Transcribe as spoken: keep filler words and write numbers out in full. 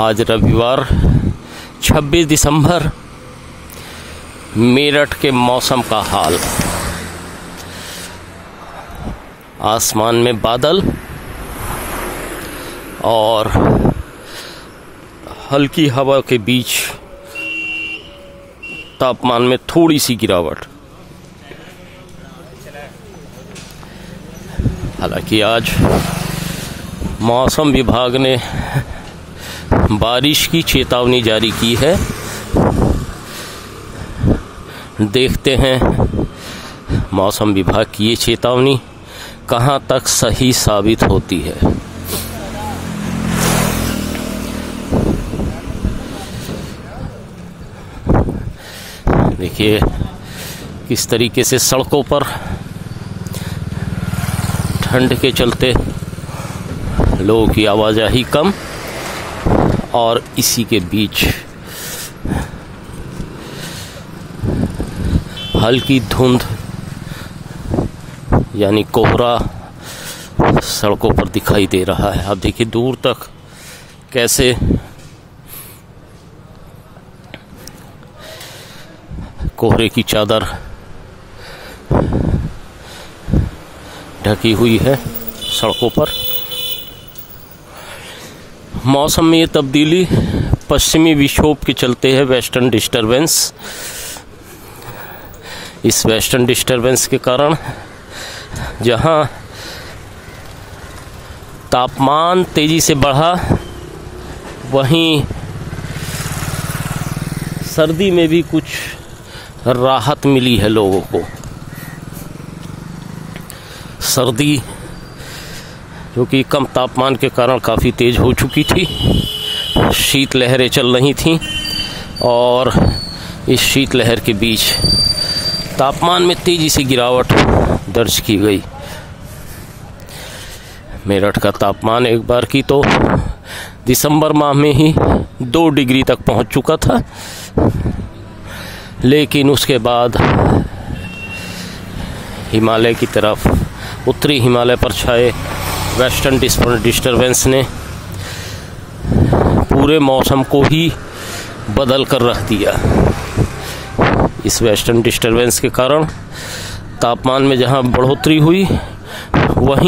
आज रविवार छब्बीस दिसंबर। मेरठ के मौसम का हाल। आसमान में बादल और हल्की हवा के बीच तापमान में थोड़ी सी गिरावट। हालांकि आज मौसम विभाग ने बारिश की चेतावनी जारी की है। देखते हैं मौसम विभाग की ये चेतावनी कहाँ तक सही साबित होती है। देखिए किस तरीके से सड़कों पर ठंड के चलते लोगों की आवाजाही कम, और इसी के बीच हल्की धुंध यानी कोहरा सड़कों पर दिखाई दे रहा है। आप देखिए दूर तक कैसे कोहरे की चादर ढकी हुई है सड़कों पर। मौसम में ये तब्दीली पश्चिमी विक्षोभ के चलते है। वेस्टर्न डिस्टरबेंस, इस वेस्टर्न डिस्टरबेंस के कारण जहां तापमान तेजी से बढ़ा, वहीं सर्दी में भी कुछ राहत मिली है लोगों को। सर्दी जो कि कम तापमान के कारण काफ़ी तेज हो चुकी थी, शीत लहरें चल रही थीं, और इस शीत लहर के बीच तापमान में तेज़ी से गिरावट दर्ज की गई। मेरठ का तापमान एक बार की तो दिसंबर माह में ही दो डिग्री तक पहुंच चुका था, लेकिन उसके बाद हिमालय की तरफ, उत्तरी हिमालय पर छाए वेस्टर्न डिस्टरबेंस ने पूरे मौसम को ही बदल कर रख दिया। इस वेस्टर्न डिस्टरबेंस के कारण तापमान में जहां बढ़ोतरी हुई, वहीं